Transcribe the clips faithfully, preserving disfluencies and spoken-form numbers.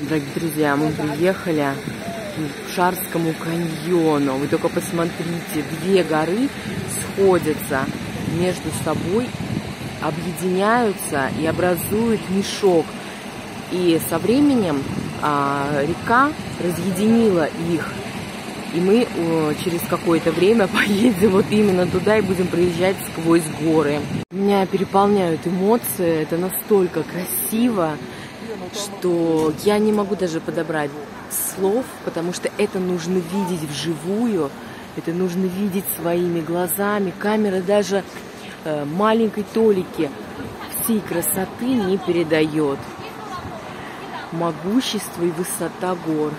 Дорогие друзья, мы приехали к Шарскому каньону. Вы только посмотрите, две горы сходятся между собой, объединяются и образуют мешок. И со временем а, река разъединила их. И мы о, через какое-то время поедем вот именно туда и будем проезжать сквозь горы. Меня переполняют эмоции. Это настолько красиво, что я не могу даже подобрать слов, потому что это нужно видеть вживую, это нужно видеть своими глазами. Камера даже э, маленькой толики всей красоты не передает. Могущество и высота гор.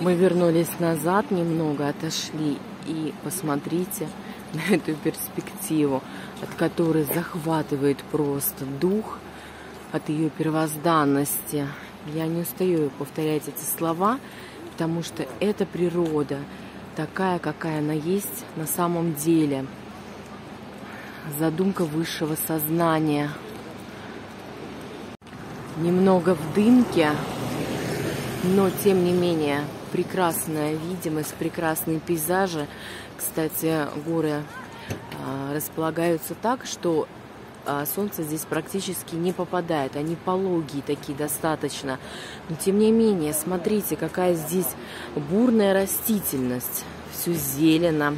Мы вернулись назад, немного отошли, и посмотрите на эту перспективу, от которой захватывает просто дух, от ее первозданности. Я не устаю повторять эти слова, потому что это природа, такая, какая она есть на самом деле. Задумка высшего сознания. Немного в дымке, но тем не менее прекрасная видимость, прекрасные пейзажи. Кстати, горы а, располагаются так, что а, солнце здесь практически не попадает. Они пологие такие достаточно. Но тем не менее, смотрите, какая здесь бурная растительность. Все зелено.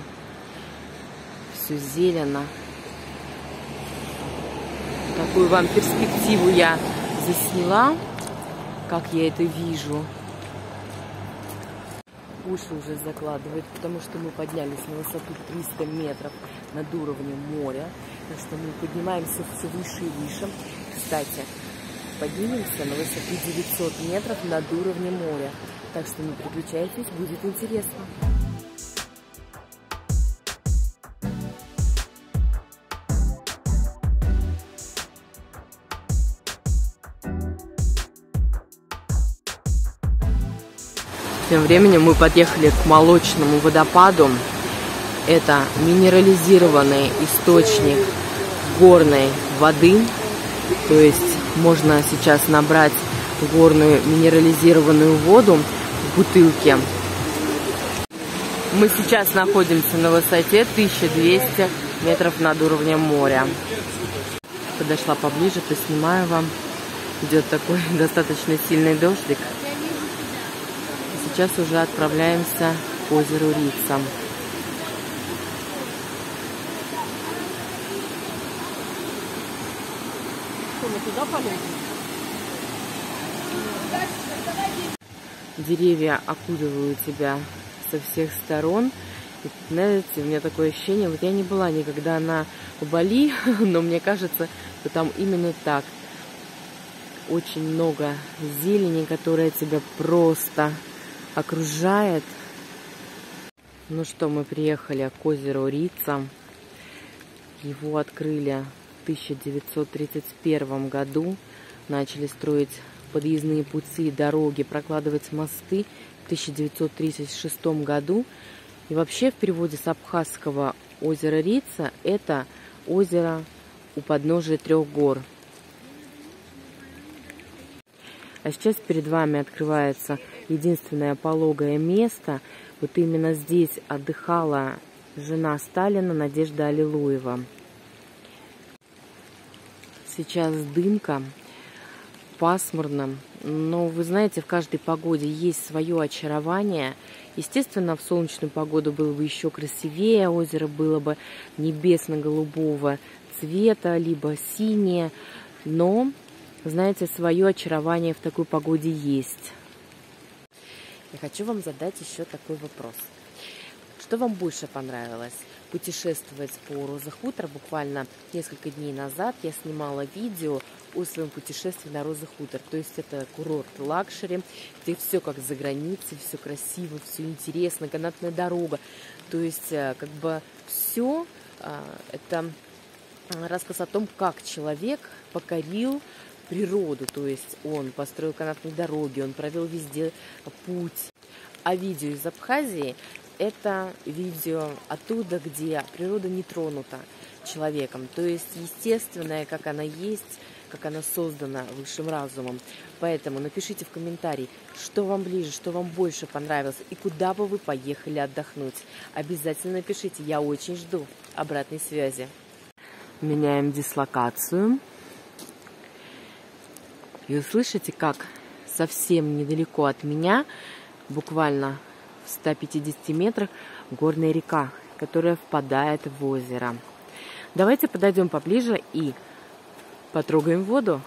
Все зелено. Такую вам перспективу я засняла, как я это вижу. Уши уже закладывают, потому что мы поднялись на высоту триста метров над уровнем моря. Так что мы поднимаемся все выше и выше. Кстати, поднимемся на высоту девятьсот метров над уровнем моря. Так что не переключайтесь, будет интересно. Тем временем мы подъехали к молочному водопаду. Это минерализированный источник горной воды. То есть можно сейчас набрать горную минерализированную воду в бутылке. Мы сейчас находимся на высоте тысяча двести метров над уровнем моря. Подошла поближе, поснимаю вам. Идет такой достаточно сильный дождик. Сейчас уже отправляемся к озеру Рица. Деревья окутывают тебя со всех сторон. И, знаете, у меня такое ощущение, вот я не была никогда на Бали, но мне кажется, что там именно так. Очень много зелени, которая тебя просто окружает. Ну что, мы приехали к озеру Рица. Его открыли в тысяча девятьсот тридцать первом году. Начали строить подъездные пути, дороги, прокладывать мосты в тысяча девятьсот тридцать шестом году. И вообще в переводе с абхазского озеро Рица это озеро у подножия трех гор. А сейчас перед вами открывается единственное пологое место. Вот именно здесь отдыхала жена Сталина Надежда Аллилуева. Сейчас дымка, пасмурно. Но вы знаете, в каждой погоде есть свое очарование. Естественно, в солнечную погоду было бы еще красивее. Озеро было бы небесно-голубого цвета, либо синее. Но, знаете, свое очарование в такой погоде есть. Я хочу вам задать еще такой вопрос. Что вам больше понравилось? Путешествовать по Роза Хутор. Буквально несколько дней назад я снимала видео о своем путешествии на Роза Хутор. То есть это курорт лакшери, где все как за границей, все красиво, все интересно, канатная дорога. То есть как бы все это рассказ о том, как человек покорил природу, то есть он построил канатные дороги, он провел везде путь. А видео из Абхазии – это видео оттуда, где природа не тронута человеком, то есть естественная, как она есть, как она создана высшим разумом. Поэтому напишите в комментарии, что вам ближе, что вам больше понравилось и куда бы вы поехали отдохнуть. Обязательно пишите, я очень жду обратной связи. Меняем дислокацию. И вы слышите, как совсем недалеко от меня, буквально в ста пятидесяти метрах, горная река, которая впадает в озеро. Давайте подойдем поближе и потрогаем воду.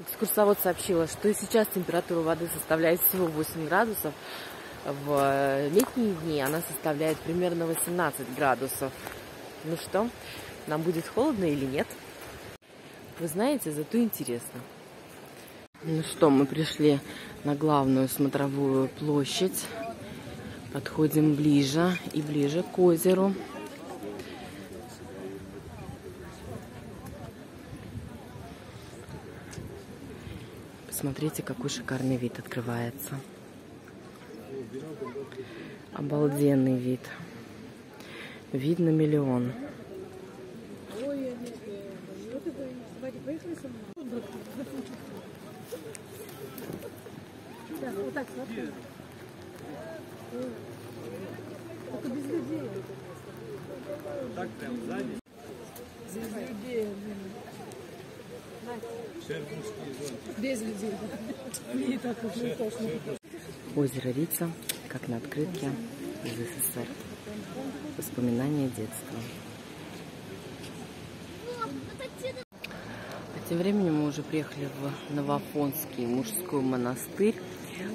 Экскурсовод сообщила, что сейчас температура воды составляет всего восемь градусов. В летние дни она составляет примерно восемнадцать градусов. Ну что, нам будет холодно или нет? Вы знаете, зато интересно. Ну что, мы пришли на главную смотровую площадь. Подходим ближе и ближе к озеру. Посмотрите, какой шикарный вид открывается. Обалденный вид. Видно миллион. Озеро Рица, как на открытке из СССР. Воспоминания детства. А тем временем мы уже приехали в Новоафонский мужской монастырь,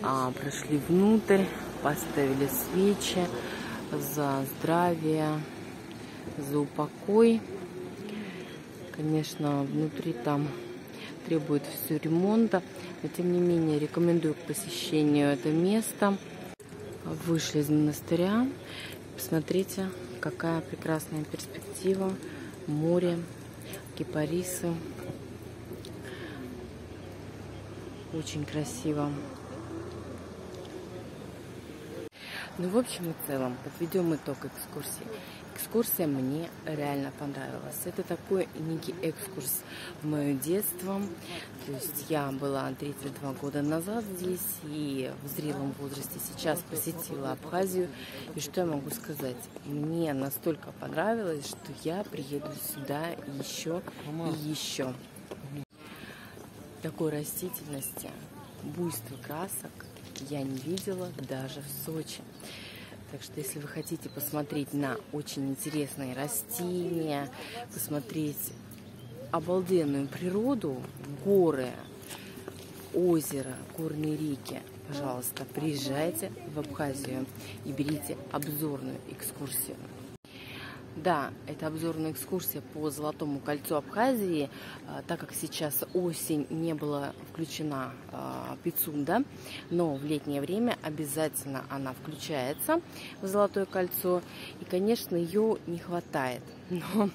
а, прошли внутрь, поставили свечи за здравие, за упокой. Конечно, внутри там требует все ремонта, но тем не менее рекомендую к посещению это место. Вышли из монастыря. Посмотрите, какая прекрасная перспектива. Море, кипарисы. Очень красиво. Ну, в общем и целом, подведем итог экскурсии. Экскурсия мне реально понравилась. Это такой некий экскурс в мое детство. То есть я была тридцать два года назад здесь и в зрелом возрасте сейчас посетила Абхазию. И что я могу сказать? Мне настолько понравилось, что я приеду сюда еще и еще. Такой растительности, буйства красок я не видела даже в Сочи. Так что, если вы хотите посмотреть на очень интересные растения, посмотреть обалденную природу, горы, озера, горные реки, пожалуйста, приезжайте в Абхазию и берите обзорную экскурсию. Да, это обзорная экскурсия по Золотому кольцу Абхазии, так как сейчас осень, не была включена Пицунда, но в летнее время обязательно она включается в Золотое кольцо, и, конечно, ее не хватает, но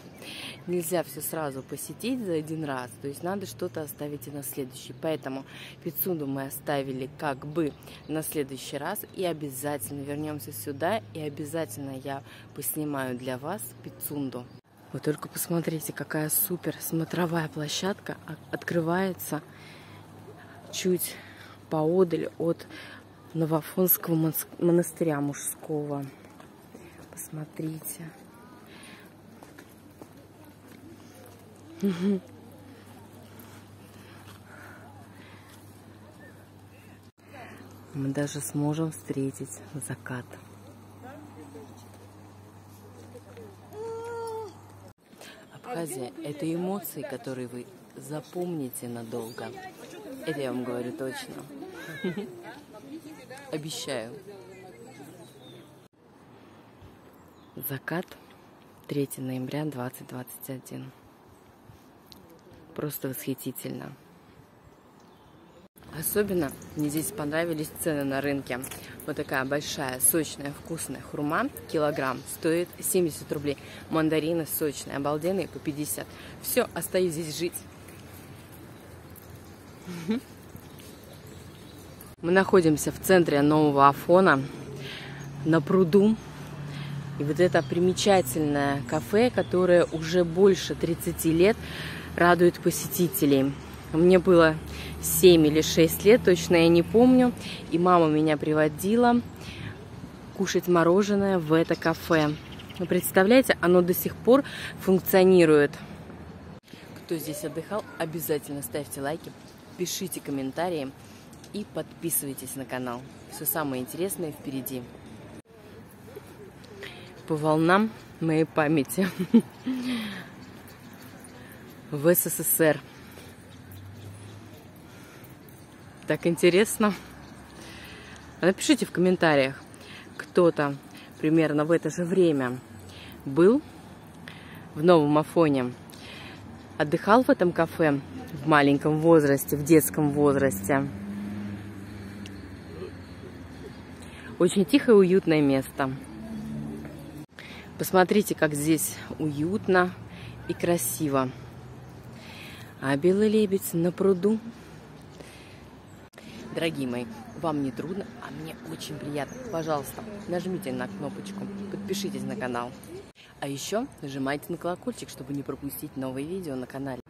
нельзя все сразу посетить за один раз, то есть надо что-то оставить и на следующий, поэтому Пицунду мы оставили как бы на следующий раз, и обязательно вернемся сюда, и обязательно я поснимаю для вас Пицунду. Вы только посмотрите, какая супер смотровая площадка открывается чуть поодаль от Новоафонского монастыря мужского. Посмотрите. Мы даже сможем встретить закат. Абхазия – это эмоции, которые вы запомните надолго. Это я вам говорю точно. Обещаю. Закат третьего ноября две тысячи двадцать первого. Просто восхитительно. Особенно мне здесь понравились цены на рынке. Вот такая большая, сочная, вкусная хурма. Килограмм стоит семьдесят рублей. Мандарины сочные, обалденные, по пятьдесят. Все, остаюсь здесь жить. Мы находимся в центре Нового Афона, на пруду. И вот это примечательное кафе, которое уже больше тридцати лет радует посетителей. Мне было семь или шесть лет, точно я не помню. И мама меня приводила кушать мороженое в это кафе. Вы представляете, оно до сих пор функционирует. Кто здесь отдыхал, обязательно ставьте лайки, пишите комментарии и подписывайтесь на канал. Все самое интересное впереди. По волнам моей памяти. В СССР. Так интересно. Напишите в комментариях, кто-то примерно в это же время был в Новом Афоне, отдыхал в этом кафе в маленьком возрасте, в детском возрасте. Очень тихое, уютное место. Посмотрите, как здесь уютно и красиво. А белый лебедь на пруду. Дорогие мои, вам не трудно, а мне очень приятно. Пожалуйста, нажмите на кнопочку, подпишитесь на канал. А еще нажимайте на колокольчик, чтобы не пропустить новые видео на канале.